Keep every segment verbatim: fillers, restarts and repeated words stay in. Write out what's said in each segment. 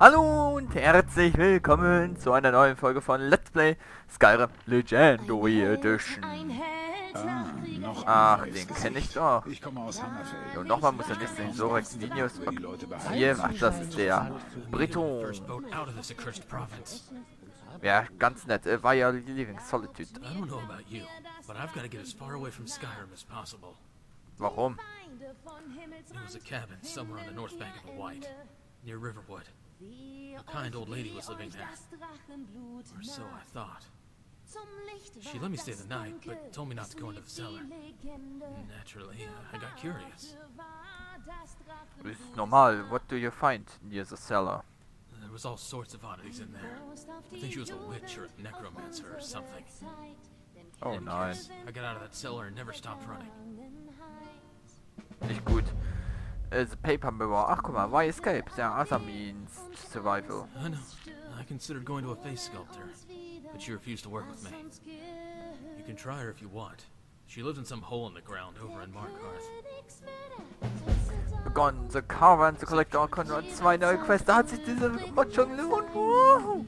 Hallo und herzlich willkommen zu einer neuen Folge von Let's Play Skyrim Legendary Edition. Ah, ach, den kenne ich doch. Ich komme aus Hammerfeld. Und nochmal muss er nicht den Sorexinius hier. Ach, das ist der Breton. Ja, ganz nett. Uh, why are you leaving Solitude? I don't know about you, but I've got to get as far away from Skyrim as possible. Warum? There was a cabin somewhere on the north bank of the White, near Riverwood. A kind old lady was living there, or so I thought. She let me stay the night, but told me not to go into the cellar. Naturally, I got curious. It's normal. What do you find near the cellar? There was all sorts of oddities in there. I think she was a witch or a necromancer or something. Oh nein. I got out of that cellar and never stopped running. Nicht gut. Uh, the paper mirror. Ach, guck mal, why escape? The other means survival. I know. I considered going to a face sculptor, but she refused to work with me. You can try her if you want. She lives in some hole in the ground over in Markarth. Begonnen, the caravan to collect all Conrads. Zwei neue Quests. Da hat sich diese Mod schon gelohnt. Wow.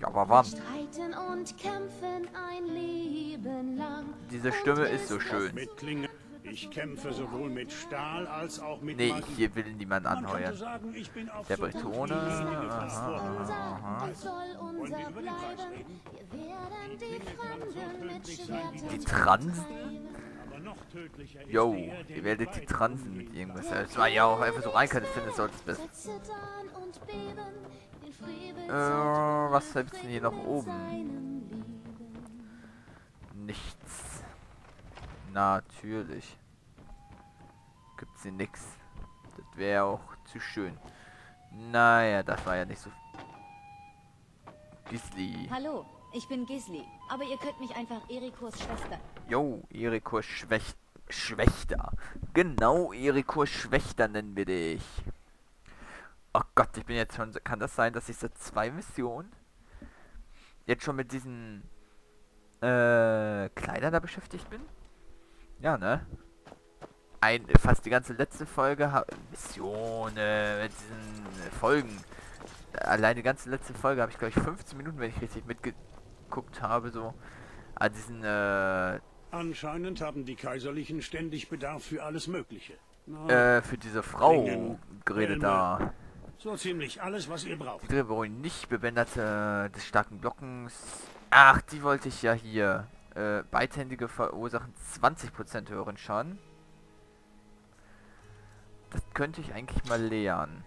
Ja, aber wann? Diese Stimme ist so schön. Ich kämpfe sowohl mit Stahl als auch mit Nee, hier will niemand anheuern. Sagen, der Bretone. Die Transen? Jo, ihr werdet die Transen mit irgendwas. Es war ja auch einfach so rein, kann ich finden, solltest du bist. Äh, was gibt's denn hier noch oben? Nichts. Natürlich. Gibt's hier nichts. Das wäre auch zu schön. Naja, das war ja nicht so. Gisli. Hallo, ich bin Gisli. Aber ihr könnt mich einfach Erikurs Schwester. Jo, Erikurs Schwächt Schwächter. Genau, Erikurs Schwächter nennen wir dich. Oh Gott, ich bin jetzt schon. Kann das sein, dass ich seit zwei Missionen jetzt schon mit diesen äh, Kleidern da beschäftigt bin? Ja, ne? Ein, fast die ganze letzte Folge habe Missionen äh, mit diesen Folgen. Allein die ganze letzte Folge habe ich, glaube ich, fünfzehn Minuten, wenn ich richtig mitgeguckt habe, so an diesen äh, anscheinend haben die Kaiserlichen ständig Bedarf für alles Mögliche. Äh, für diese Frau Greta da. So ziemlich alles, was ihr braucht. Die wollen nicht bewänderte des starken Glockens. Ach, die wollte ich ja hier. Äh, beidhändige verursachen zwanzig Prozent höheren Schaden. Das könnte ich eigentlich mal lernen.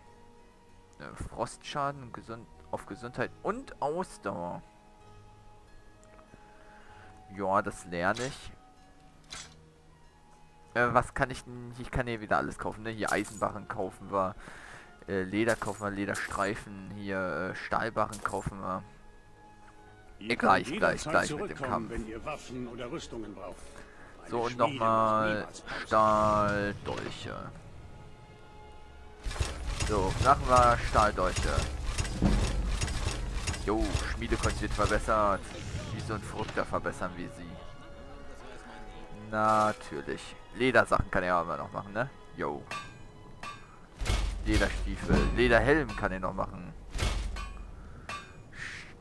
Äh, Frostschaden gesund auf Gesundheit und Ausdauer. Ja, das lerne ich. Äh, was kann ich denn? Ich kann hier wieder alles kaufen, ne? Hier Eisenbarren kaufen wir. Äh, Leder kaufen wir, Lederstreifen. Hier äh, Stahlbarren kaufen wir. Ihr gleich, gleich, gleich mit dem Kampf. Wenn ihr Waffen oder Rüstungen braucht. So, und nochmal Stahldolche. So, machen wir Stahldolche. Jo, Schmiedekunst wird verbessert. Wie so ein Verrückter verbessern wir sie. Natürlich. Ledersachen kann er aber noch machen, ne? Jo. Lederstiefel. Lederhelm kann er noch machen.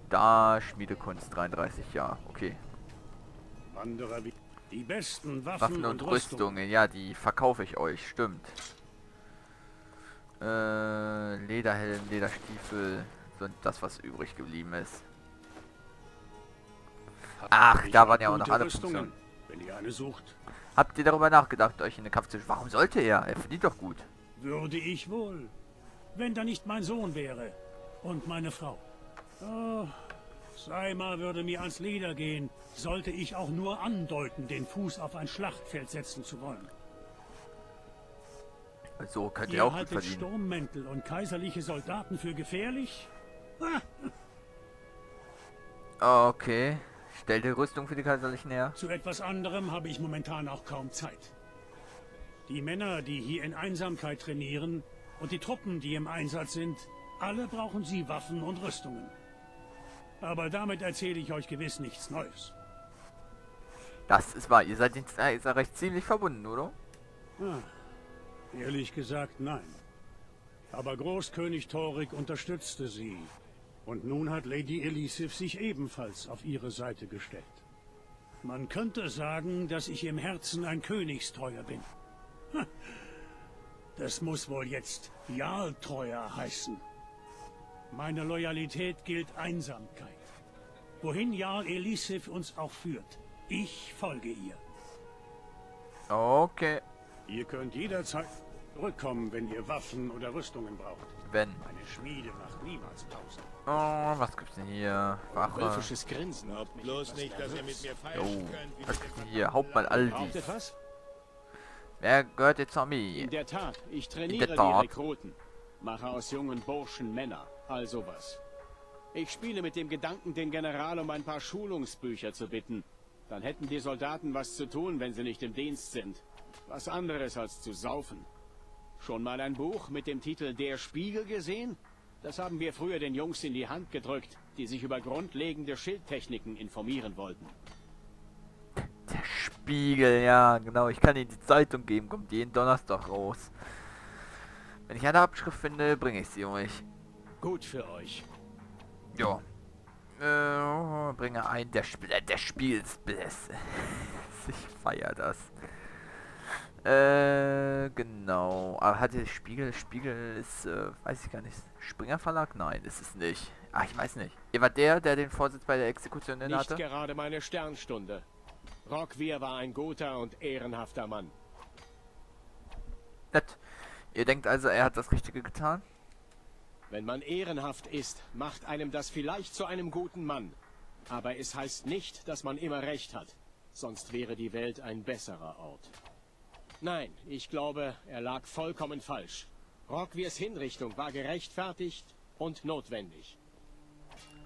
Da Schmiedekunst dreiunddreißig, ja, okay. Wanderer, die besten Waffen, Waffen und, und Rüstungen. Rüstungen, ja, die verkaufe ich euch, stimmt. Äh, Lederhelm, Lederstiefel sind das, was übrig geblieben ist. Ach, da waren ja auch noch alle Rüstungen. Wenn ihr eine sucht. Habt ihr darüber nachgedacht, euch in den Kampf zu... Warum sollte er? Er verdient doch gut. Würde ich wohl, wenn da nicht mein Sohn wäre und meine Frau. Oh, Seima würde mir ans Leder gehen, sollte ich auch nur andeuten, den Fuß auf ein Schlachtfeld setzen zu wollen. So könnt ihr, ihr auch haltet gut verdienen. Sturmmäntel und kaiserliche Soldaten für gefährlich? Okay, stell dir Rüstung für die Kaiserlichen her. Zu etwas anderem habe ich momentan auch kaum Zeit. Die Männer, die hier in Einsamkeit trainieren und die Truppen, die im Einsatz sind, alle brauchen sie Waffen und Rüstungen. Aber damit erzähle ich euch gewiss nichts Neues. Das ist wahr. Ihr seid ins Eiserreich ziemlich verbunden, oder? Ah, ehrlich gesagt, nein. Aber Großkönig Torygg unterstützte sie. Und nun hat Lady Elisif sich ebenfalls auf ihre Seite gestellt. Man könnte sagen, dass ich im Herzen ein Königstreuer bin. Das muss wohl jetzt Jarltreuer heißen. Meine Loyalität gilt Einsamkeit. Wohin Jarl Elisif uns auch führt, ich folge ihr. Okay. Ihr könnt jederzeit zurückkommen, wenn ihr Waffen oder Rüstungen braucht. Wenn. Eine Schmiede macht niemals Pause. Oh, was gibt's denn hier? Wache. Wölfisches Grinsen. Habt bloß nicht, dass ihr mit mir feilschen könnt. Oh, was gibt's hier? Hauptmann Aldi. Wer gehört jetzt zur Armee? In der Tat, ich trainiere die Rekruten. Mache aus jungen Burschen Männer, all sowas. Ich spiele mit dem Gedanken, den General um ein paar Schulungsbücher zu bitten. Dann hätten die Soldaten was zu tun, wenn sie nicht im Dienst sind. Was anderes als zu saufen. Schon mal ein Buch mit dem Titel Der Spiegel gesehen? Das haben wir früher den Jungs in die Hand gedrückt, die sich über grundlegende Schildtechniken informieren wollten. Der Spiegel, ja, genau. Ich kann Ihnen die Zeitung geben, kommt jeden Donnerstag raus. Wenn ich eine Abschrift finde, bringe ich sie euch. Gut für euch. Jo. Äh, bringe ein, der Spiel, der Spielsblässe. Ich feier das. Äh, genau. Aber hatte Spiegel, Spiegel ist, äh, weiß ich gar nicht. Springer Verlag? Nein, ist es nicht. Ach, ich weiß nicht. Ihr war der, der den Vorsitz bei der Exekution innehatte? Nicht hatte? Gerade meine Sternstunde. Rockweer war ein guter und ehrenhafter Mann. Nett. Ihr denkt also, er hat das Richtige getan? Wenn man ehrenhaft ist, macht einem das vielleicht zu einem guten Mann. Aber es heißt nicht, dass man immer recht hat. Sonst wäre die Welt ein besserer Ort. Nein, ich glaube, er lag vollkommen falsch. Rockwirs Hinrichtung war gerechtfertigt und notwendig.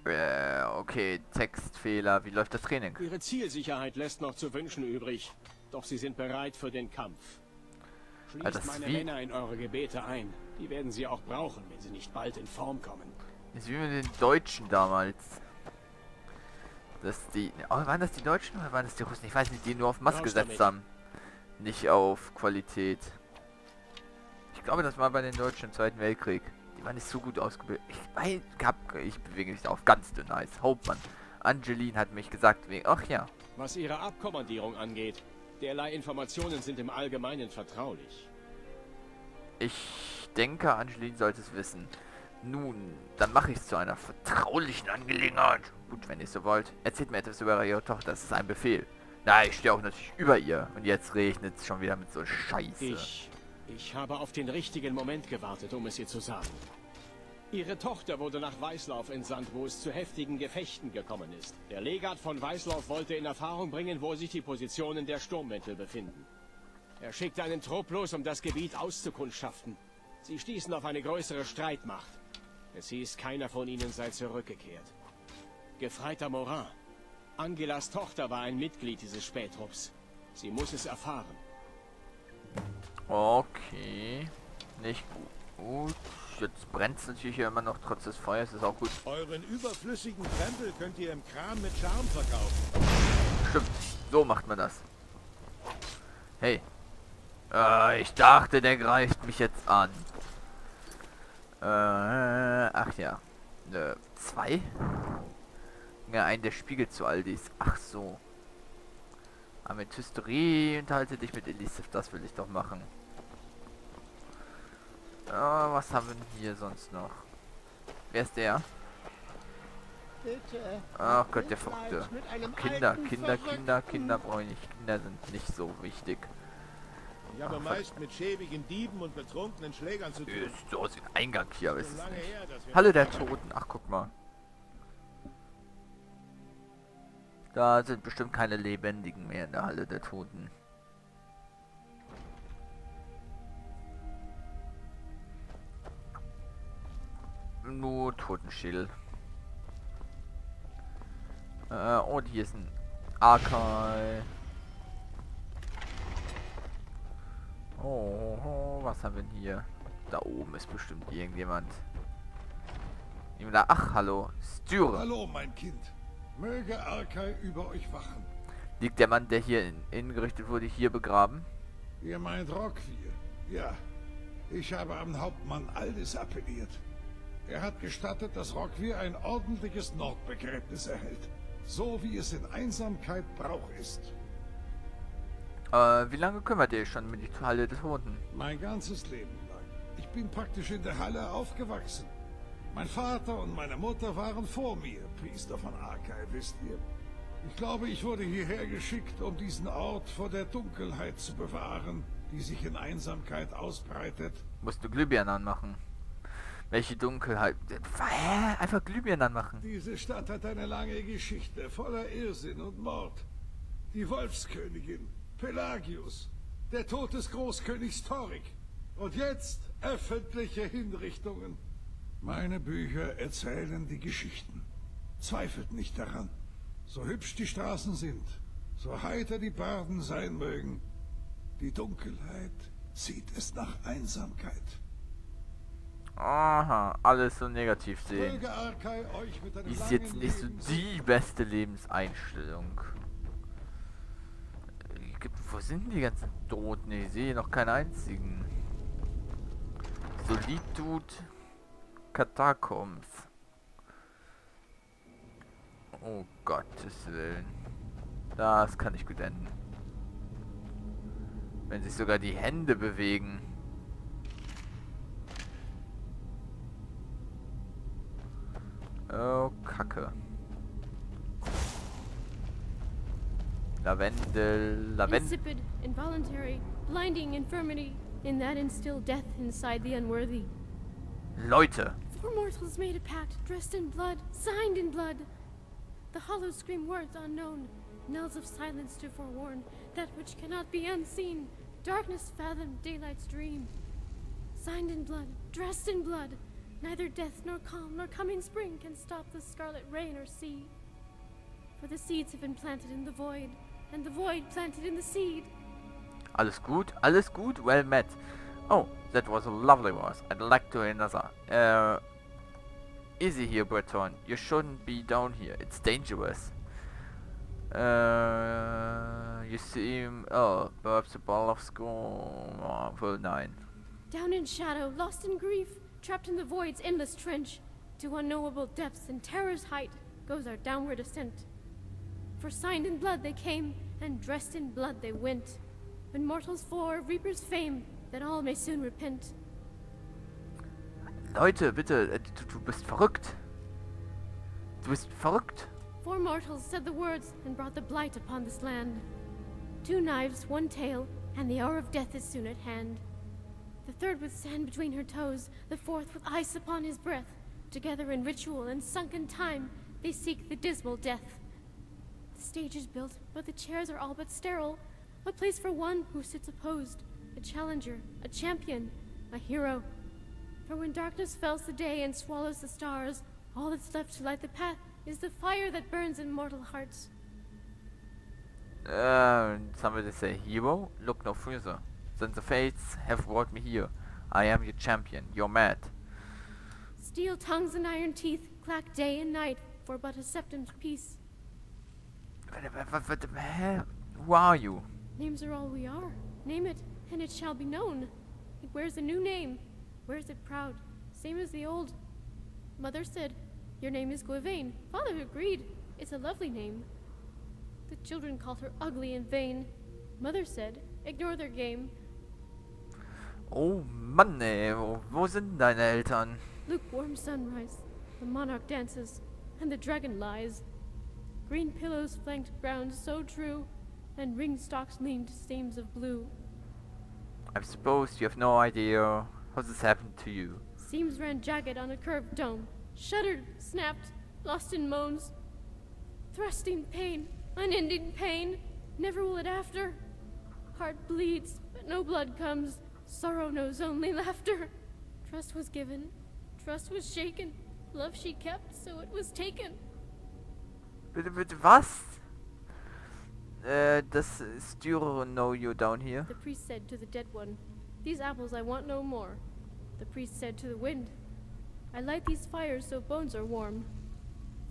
Äh, okay, Textfehler. Wie läuft das Training? Ihre Zielsicherheit lässt noch zu wünschen übrig. Doch sie sind bereit für den Kampf. Schließt meine Männer in eure Gebete ein. Die werden sie auch brauchen, wenn sie nicht bald in Form kommen. Das ist wie mit den Deutschen damals. Dass die... Oh, waren das die Deutschen oder waren das die Russen? Ich weiß nicht, die nur auf Masse gesetzt haben. Nicht auf Qualität. Ich glaube, das war bei den Deutschen im Zweiten Weltkrieg. Die waren nicht so gut ausgebildet. Ich mein, hab, ich bewege mich da auf ganz dünn Eis. Hauptmann. Angeline hat mich gesagt wegen... Ach ja. Was ihre Abkommandierung angeht, derlei Informationen sind im Allgemeinen vertraulich. Ich... Ich denke, Angeline sollte es wissen. Nun, dann mache ich es zu einer vertraulichen Angelegenheit. Gut, wenn ihr so wollt. Erzählt mir etwas über ihre Tochter, das ist ein Befehl. Na, ich stehe auch natürlich über ihr. Und jetzt regnet es schon wieder mit so Scheiße. Ich, ich habe auf den richtigen Moment gewartet, um es ihr zu sagen. Ihre Tochter wurde nach Weißlauf entsandt, wo es zu heftigen Gefechten gekommen ist. Der Legat von Weißlauf wollte in Erfahrung bringen, wo sich die Positionen der Sturmmantel befinden. Er schickte einen Trupp los, um das Gebiet auszukundschaften. Sie stießen auf eine größere Streitmacht. Es hieß, keiner von ihnen sei zurückgekehrt. Gefreiter Morin, Angelas Tochter, war ein Mitglied dieses Spähtrupps. Sie muss es erfahren. Okay. Nicht gut. Jetzt brennt es natürlich immer noch, trotz des Feuers. Ist auch gut. Euren überflüssigen Krempel könnt ihr im Kram mit Charme verkaufen. Stimmt. So macht man das. Hey. Äh, ich dachte, der greift mich jetzt an. Äh, ach ja. Äh, zwei? Ja, ein der Spiegel zu Aldis. Ach so. Amethysterie, unterhalte dich mit Elisif. Das will ich doch machen. Äh, was haben wir hier sonst noch? Wer ist der? Bitte. Ach Gott, der Fuchte. Kinder, Kinder, Kinder, Kinder brauche ich nicht. Kinder sind nicht so wichtig. Ich habe meist mit schäbigen Dieben und betrunkenen Schlägern zu tun. Ist so aus dem Eingang hier, aber ist es nicht. Halle der Toten, ach guck mal. Da sind bestimmt keine Lebendigen mehr in der Halle der Toten. Nur Totenschädel. Äh, und hier ist ein Arkay. Oh, oh, was haben wir denn hier? Da oben ist bestimmt irgendjemand. Jemand da, ach, hallo. Styra. Hallo, mein Kind. Möge Arkay über euch wachen. Liegt der Mann, der hier in, hingerichtet wurde, hier begraben? Ihr meint Rockweer? Ja. Ich habe an Hauptmann Aldis appelliert. Er hat gestattet, dass Rockweer ein ordentliches Nordbegräbnis erhält. So wie es in Einsamkeit Brauch ist. Äh, wie lange kümmert ihr euch schon mit der Halle des Toten? Mein ganzes Leben lang. Ich bin praktisch in der Halle aufgewachsen. Mein Vater und meine Mutter waren vor mir, Priester von Arkay, wisst ihr. Ich glaube, ich wurde hierher geschickt, um diesen Ort vor der Dunkelheit zu bewahren, die sich in Einsamkeit ausbreitet. Musst du Glühbirnen anmachen. Welche Dunkelheit? Hä? Einfach Glühbirnen anmachen. Diese Stadt hat eine lange Geschichte, voller Irrsinn und Mord. Die Wolfskönigin, Pelagius, der Tod des Großkönigs Torygg. Und jetzt öffentliche Hinrichtungen. Meine Bücher erzählen die Geschichten. Zweifelt nicht daran. So hübsch die Straßen sind, so heiter die Barden sein mögen, die Dunkelheit zieht es nach Einsamkeit. Aha, alles so negativ sehen. Ist jetzt nicht so die beste Lebenseinstellung. Wo sind die ganzen Toten? Ich sehe noch keinen einzigen. Solitude Katakombs. Oh Gottes Willen. Das kann nicht gut enden. Wenn sich sogar die Hände bewegen. Oh, Kacke. Lavendel, Lavendel. Insipid, involuntary, blinding infirmity. In that instill death inside the unworthy. Leute. Four mortals made a pact, dressed in blood, signed in blood. The hollow scream words unknown, knells of silence to forewarn, that which cannot be unseen, darkness fathomed, daylight's dream. Signed in blood, dressed in blood, neither death nor calm nor coming spring can stop the scarlet rain or sea. For the seeds have been planted in the void, and the void planted in the seed. Alles gut, alles gut, well met. Oh, that was a lovely voice. I'd like to hear another. Uh, Easy here, Breton. You shouldn't be down here. It's dangerous. Uh, you seem... Oh, perhaps a ball of school... Oh, well, nine. Down in shadow, lost in grief, trapped in the void's endless trench, to unknowable depths and terror's height goes our downward ascent. For signed in blood they came, and dressed in blood they went. When mortals for reapers fame, that all may soon repent. Leute, bitte, du, du bist verrückt. Du bist verrückt. Four mortals said the words and brought the blight upon this land. Two knives, one tail, and the hour of death is soon at hand. The third with sand between her toes, the fourth with ice upon his breath. Together in ritual and sunk in time, they seek the dismal death. The stage is built, but the chairs are all but sterile. A place for one who sits opposed, a challenger, a champion, a hero. For when darkness fells the day and swallows the stars, all that's left to light the path is the fire that burns in mortal hearts. Uh, somebody say, hero? Look no further. Then the fates have brought me here. I am your champion. You're mad. Steel tongues and iron teeth clack day and night for but a septim's peace. Who are you? Names are all we are. Name it, and it shall be known. It wears a new name. Where's it proud? Same as the old. Mother said, your name is Gwyvain. Father agreed. It's a lovely name. The children called her ugly and vain. Mother said, ignore their game. Oh Mann, ey. Wo, wo sind deine Eltern? Lukewarm sunrise. The monarch dances, and the dragon lies. Green pillows flanked ground so true, and ring stalks leaned seams of blue. I'm supposed you have no idea. How's this happened to you? Seams ran jagged on a curved dome, shuddered, snapped, lost in moans. Thrusting pain, unending pain, never will it after. Heart bleeds, but no blood comes, sorrow knows only laughter. Trust was given, trust was shaken, love she kept, so it was taken. Bitte, bitte, was? Uh, das ist, you know you down here? The priest said to the dead one, these apples I want no more. The priest said to the wind, I light these fires so bones are warm.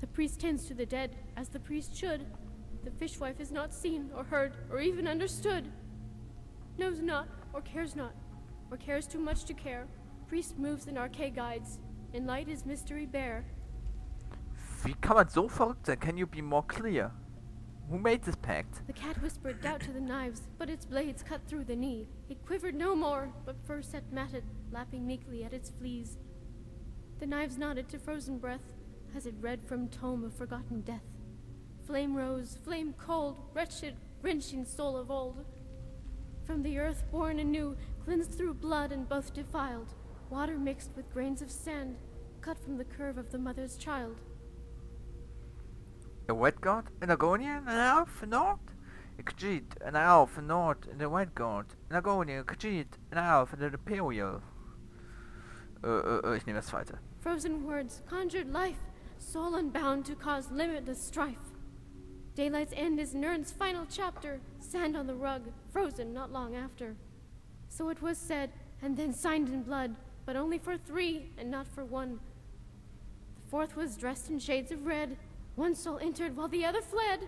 The priest tends to the dead, as the priest should. The fishwife is not seen, or heard, or even understood. Knows not, or cares not, or cares too much to care, priest moves in Arkay guides, and light is mystery bare. Wie kann man so verrückt sein? Can you be more clear? Who made this pact? The cat whispered doubt to the knives, but its blades cut through the knee. It quivered no more, but fur set matted, lapping meekly at its fleas. The knives nodded to frozen breath, as it read from tome of forgotten death. Flame rose, flame cold, wretched, wrenching soul of old. From the earth born anew, cleansed through blood and both defiled. Water mixed with grains of sand, cut from the curve of the mother's child. A wet god? An Argonian? An elf? An orc? A Khajiit, an elf, an orc, and a wet god. An Argonian, a Khajiit, an elf, and an imperial. Äh, äh, ich nehme das zweite. Frozen words, conjured life, soul unbound to cause limitless strife. Daylight's end is Nern's final chapter, sand on the rug, frozen not long after. So it was said, and then signed in blood, but only for three, and not for one. The fourth was dressed in shades of red, one soul entered while the other fled.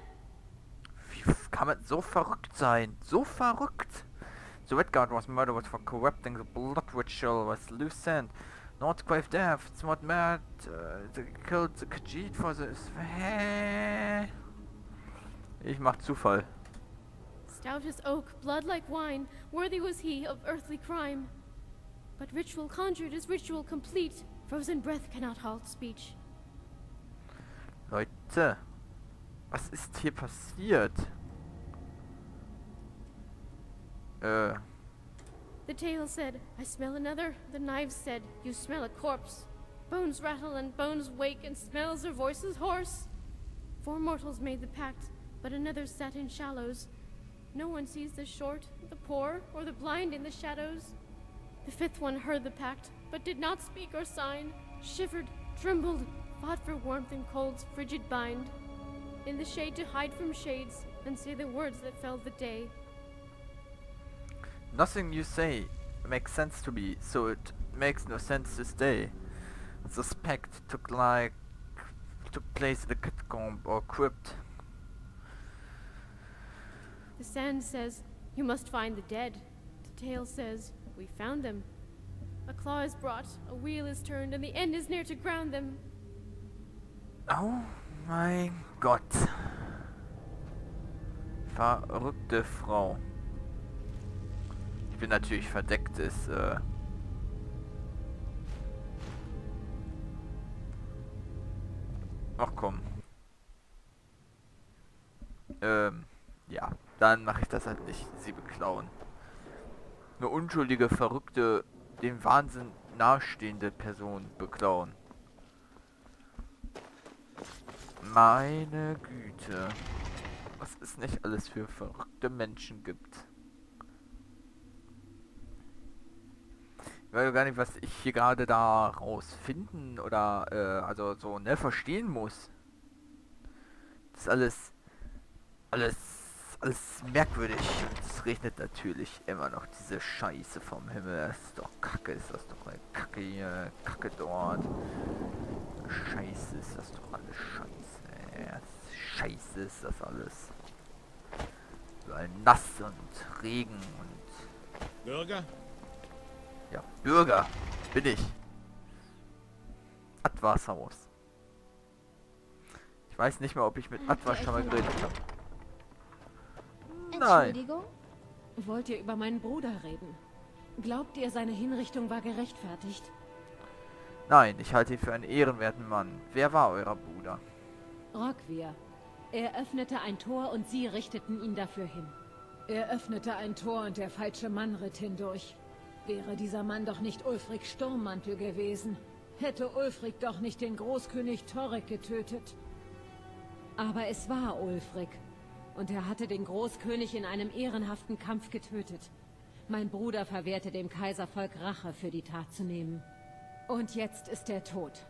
Wie kann man so verrückt sein? So verrückt! The Red Guard was murdered for corrupting the blood ritual with loose sand. Not grave death, it's not mad, uh, they killed the Khajiit for this. Hä? Ich mach Zufall. Stout as oak, blood like wine, worthy was he of earthly crime. But ritual conjured is ritual complete, frozen breath cannot halt speech. Leute, was ist hier passiert? Äh. The tail said, I smell another. The knives said, you smell a corpse. Bones rattle and bones wake and smells their voices hoarse. Four mortals made the pact, but another sat in shallows. No one sees the short, the poor, or the blind in the shadows. The fifth one heard the pact, but did not speak or sign. Shivered, trembled, fought for warmth in cold's frigid bind. In the shade to hide from shades, and say the words that fell the day. Nothing you say makes sense to me, so it makes no sense to stay. The pact took like took place in the catacomb or crypt. The sand says, you must find the dead. The tail says, we found them. A claw is brought, a wheel is turned, and the end is near to ground them. Oh mein Gott. Verrückte Frau. Ich bin natürlich verdecktes, äh... Ach komm. Ähm, ja. Dann mache ich das halt nicht. Sie beklauen. Eine unschuldige, verrückte, dem Wahnsinn nahestehende Person beklauen. Meine Güte. Was es nicht alles für verrückte Menschen gibt. Ich weiß gar nicht, was ich hier gerade da rausfinden oder äh, also so, ne, verstehen muss. Das ist alles, alles, alles merkwürdig. Und es regnet natürlich immer noch diese Scheiße vom Himmel. Das ist doch Kacke, ist das doch eine Kacke hier, Kacke dort. Scheiße, ist das doch alles Scheiße. Ja, Scheiße ist das alles. Überall nass und Regen und... Bürger? Ja, Bürger bin ich. Atwas Haus. Ich weiß nicht mehr, ob ich mit Atwas schon mal geredet habe. Nein. Entschuldigung? Wollt ihr über meinen Bruder reden? Glaubt ihr, seine Hinrichtung war gerechtfertigt? Nein, ich halte ihn für einen ehrenwerten Mann. Wer war euer Bruder? Rockweer. Er öffnete ein Tor und sie richteten ihn dafür hin. Er öffnete ein Tor und der falsche Mann ritt hindurch. Wäre dieser Mann doch nicht Ulfric Sturmmantel gewesen, hätte Ulfric doch nicht den Großkönig Torygg getötet. Aber es war Ulfric, und er hatte den Großkönig in einem ehrenhaften Kampf getötet. Mein Bruder verwehrte dem Kaiservolk Rache für die Tat zu nehmen. Und jetzt ist er tot.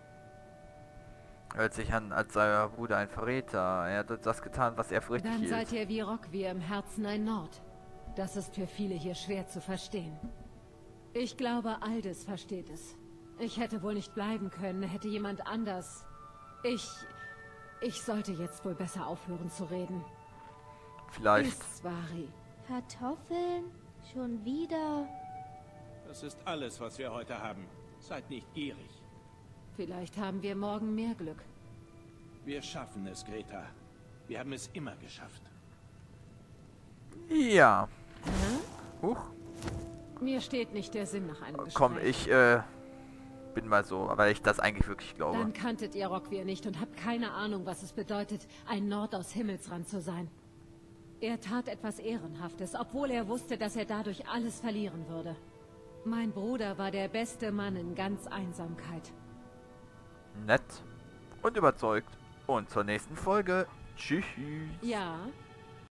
Hört sich an, als sei euer Bruder ein Verräter. Er hat das getan, was er für richtig hielt. Dann seid ihr wie Rogvir im Herzen ein Nord. Das ist für viele hier schwer zu verstehen. Ich glaube, Aldis versteht es. Ich hätte wohl nicht bleiben können, hätte jemand anders... Ich... Ich sollte jetzt wohl besser aufhören zu reden. Vielleicht... Isvari. Kartoffeln? Schon wieder? Das ist alles, was wir heute haben. Seid nicht gierig. Vielleicht haben wir morgen mehr Glück. Wir schaffen es, Greta. Wir haben es immer geschafft. Ja. Mhm. Huch. Mir steht nicht der Sinn nach einem Gespräch. Komm, ich äh, bin mal so, weil ich das eigentlich wirklich glaube. Dann kanntet ihr Rockweer nicht und habt keine Ahnung, was es bedeutet, ein Nord aus Himmelsrand zu sein. Er tat etwas Ehrenhaftes, obwohl er wusste, dass er dadurch alles verlieren würde. Mein Bruder war der beste Mann in ganz Einsamkeit. Nett und überzeugt. Und zur nächsten Folge. Tschüss. Ja.